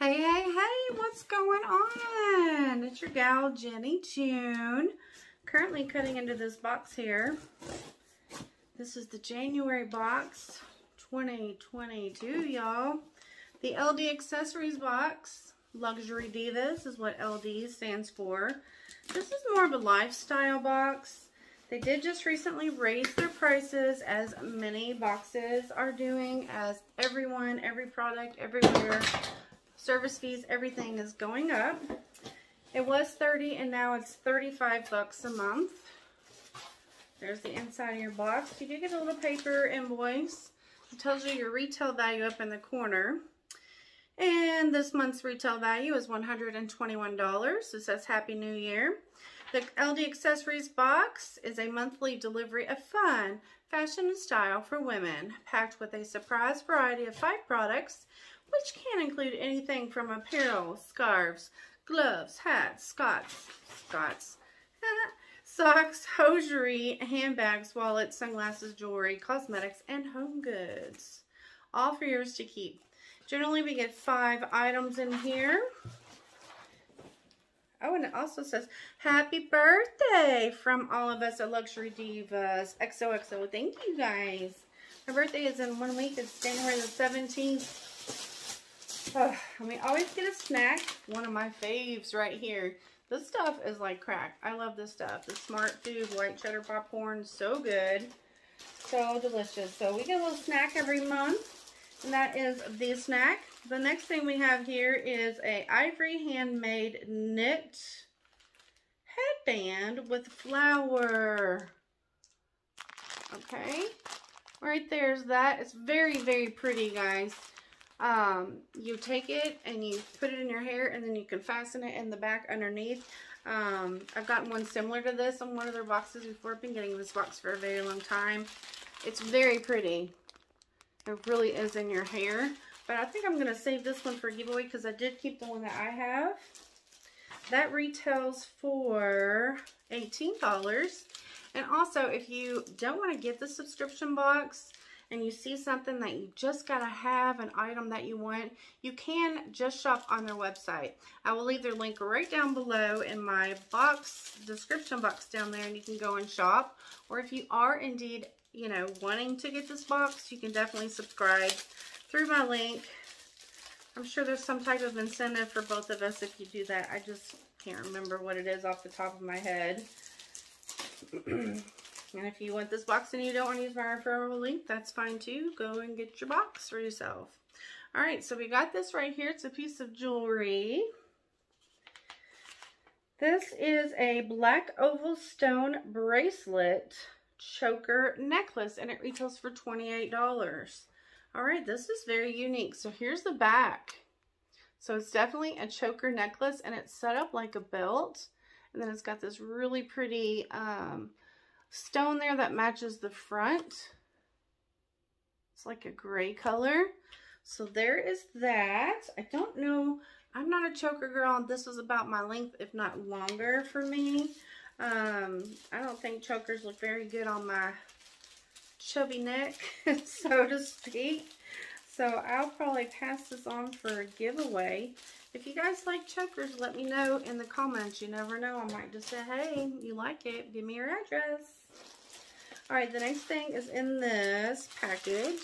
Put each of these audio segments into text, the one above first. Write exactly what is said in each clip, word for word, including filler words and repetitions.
Hey, hey, hey, what's going on? It's your gal, Jenny June. Currently cutting into this box here. This is the January box, twenty twenty-two, y'all. The L D Accessories box, Luxury Divas is what L D stands for. This is more of a lifestyle box. They did just recently raise their prices, as many boxes are doing, as everyone, every product, everywhere. Service fees, everything is going up. It was thirty and now it's thirty-five bucks a month. There's the inside of your box. You do get a little paper invoice. It tells you your retail value up in the corner. And this month's retail value is one hundred twenty-one dollars. It says Happy New Year. The L D Accessories box is a monthly delivery of fun, fashion, and style for women, packed with a surprise variety of five products, which can include anything from apparel, scarves, gloves, hats, scots, scots, socks, hosiery, handbags, wallets, sunglasses, jewelry, cosmetics, and home goods. All for yours to keep. Generally, we get five items in here. Oh, and it also says, happy birthday from all of us at Luxury Divas. X O X O, thank you guys. My birthday is in one week. It's January the seventeenth. Oh, and we always get a snack. One of my faves right here. This stuff is like crack. I love this stuff. The Smart Food, white cheddar popcorn, so good. So delicious. So we get a little snack every month. And that is the snack. The next thing we have here is a ivory handmade knit headband with flower. Okay. Right there's that. It's very, very pretty, guys. Um, you take it and you put it in your hair, and then you can fasten it in the back underneath. Um, I've gotten one similar to this on one of their boxes before. I've been getting this box for a very long time. It's very pretty. It really is in your hair. But I think I'm going to save this one for giveaway because I did keep the one that I have. That retails for eighteen dollars. And also, if you don't want to get the subscription box, and you see something that you just gotta have, an item that you want, you can just shop on their website. I will leave their link right down below in my box, description box down there, and you can go and shop. Or if you are indeed, you know, wanting to get this box, you can definitely subscribe through my link. I'm sure there's some type of incentive for both of us if you do that. I just can't remember what it is off the top of my head. And if you want this box and you don't want to use my referral link, that's fine too. Go and get your box for yourself. All right, so we got this right here. It's a piece of jewelry. This is a black oval stone bracelet choker necklace, and it retails for twenty-eight dollars. All right, this is very unique. So here's the back. So it's definitely a choker necklace, and it's set up like a belt. And then it's got this really pretty... Um, stone there that matches the front. It's like a gray color. So there is that. I don't know. I'm not a choker girl. This was about my length, if not longer, for me. Um, I don't think chokers look very good on my chubby neck, so to speak. So I'll probably pass this on for a giveaway. If you guys like chokers, let me know in the comments. You never know. I might just say, hey, you like it. Give me your address. All right, the next thing is in this package.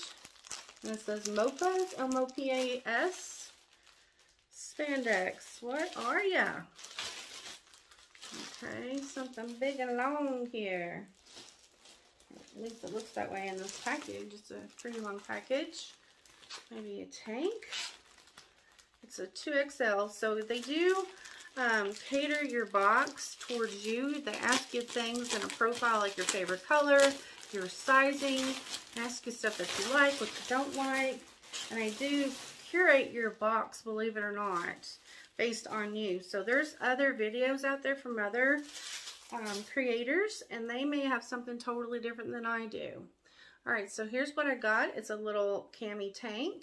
And it says Mopas, M O P A S, spandex. What are ya? Okay, something big and long here. At least it looks that way in this package. It's a pretty long package. Maybe a tank. It's a two X L, so they do um, cater your box towards you. They ask you things in a profile like your favorite color, your sizing, ask you stuff that you like, what you don't like, and they do curate your box, believe it or not, based on you. So there's other videos out there from other um, creators, and they may have something totally different than I do. All right, so here's what I got. It's a little cami tank.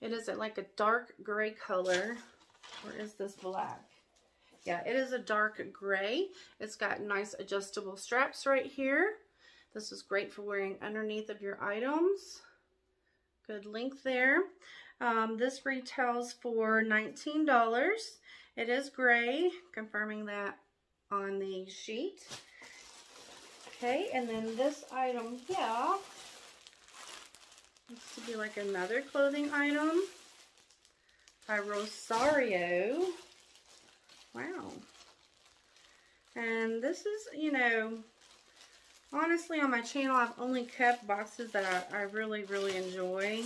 It is a, like a dark gray color. Or is this black? Yeah, it is a dark gray. It's got nice adjustable straps right here. This is great for wearing underneath of your items. Good length there. Um, this retails for nineteen dollars. It is gray, confirming that on the sheet. Okay, and then this item here looks to be like another clothing item by Rosario. Wow. And this is, you know, honestly on my channel I've only kept boxes that I, I really, really enjoy.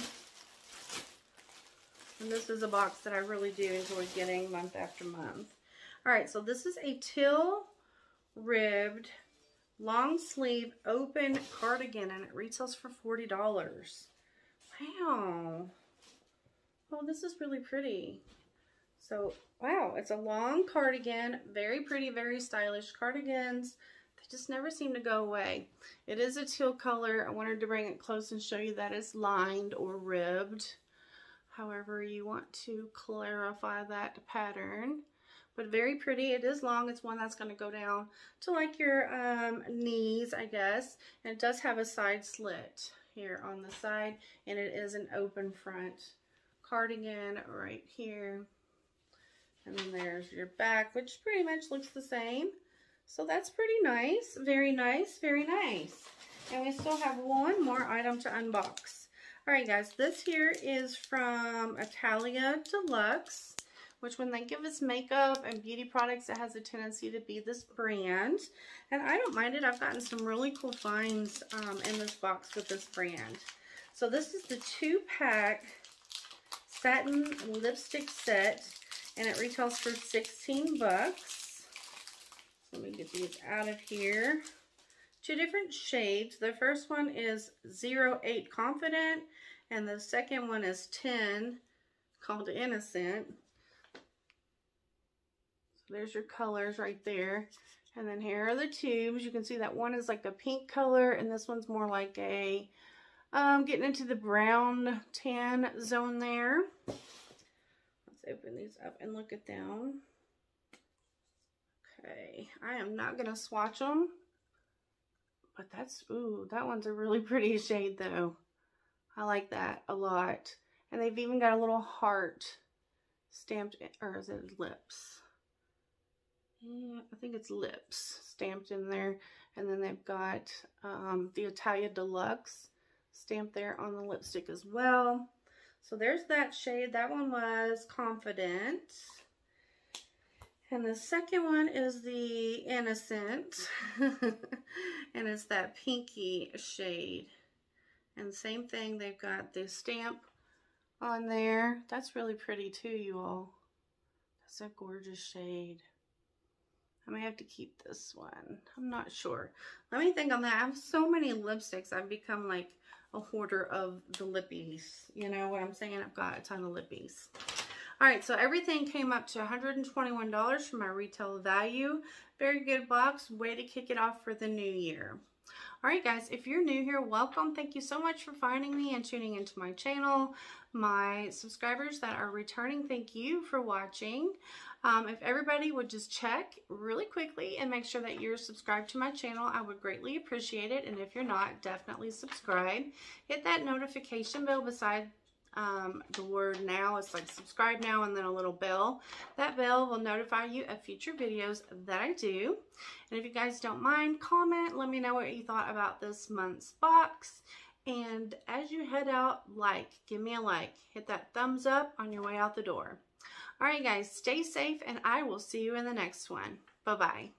And this is a box that I really do enjoy getting month after month. Alright, so this is a teal ribbed long sleeve open cardigan, and it retails for forty dollars. Wow. Oh, this is really pretty. So, wow, it's a long cardigan. Very pretty, very stylish cardigans. They just never seem to go away. It is a teal color. I wanted to bring it close and show you that it's lined or ribbed. However you want to clarify that pattern. But very pretty. It is long. It's one that's going to go down to like your um, knees, I guess. And it does have a side slit here on the side. And it is an open front cardigan right here. And then there's your back, which pretty much looks the same. So that's pretty nice. Very nice. Very nice. And we still have one more item to unbox. Alright guys, this here is from Italia Deluxe, which when they give us makeup and beauty products, it has a tendency to be this brand. And I don't mind it. I've gotten some really cool finds um, in this box with this brand. So this is the two-pack satin lipstick set, and it retails for sixteen bucks. Let me get these out of here. Two different shades. The first one is zero eight Confident, and the second one is ten, called Innocent. So there's your colors right there. And then here are the tubes. You can see that one is like a pink color, and this one's more like a, um, getting into the brown tan zone there. Let's open these up and look at them. Okay, I am not going to swatch them. But that's, ooh, that one's a really pretty shade though. I like that a lot. And they've even got a little heart stamped, in, or is it lips? Yeah, I think it's lips stamped in there. And then they've got um, the Italia Deluxe stamped there on the lipstick as well. So there's that shade. That one was Confident. And the second one is the Innocent, and it's that pinky shade. And same thing, they've got the stamp on there. That's really pretty too, you all. That's a gorgeous shade. I may have to keep this one. I'm not sure. Let me think on that. I have so many lipsticks. I've become like a hoarder of the lippies. You know what I'm saying? I've got a ton of lippies. Alright, so everything came up to one hundred twenty-one dollars for my retail value. Very good box. Way to kick it off for the new year. Alright guys, if you're new here, welcome. Thank you so much for finding me and tuning into my channel. My subscribers that are returning, thank you for watching. Um, if everybody would just check really quickly and make sure that you're subscribed to my channel, I would greatly appreciate it. And if you're not, definitely subscribe. Hit that notification bell beside Um, the word now. It's like subscribe now and then a little bell. That bell will notify you of future videos that I do. And if you guys don't mind, comment. Let me know what you thought about this month's box. And as you head out, like, give me a like. Hit that thumbs up on your way out the door. Alright guys, stay safe and I will see you in the next one. Bye-bye.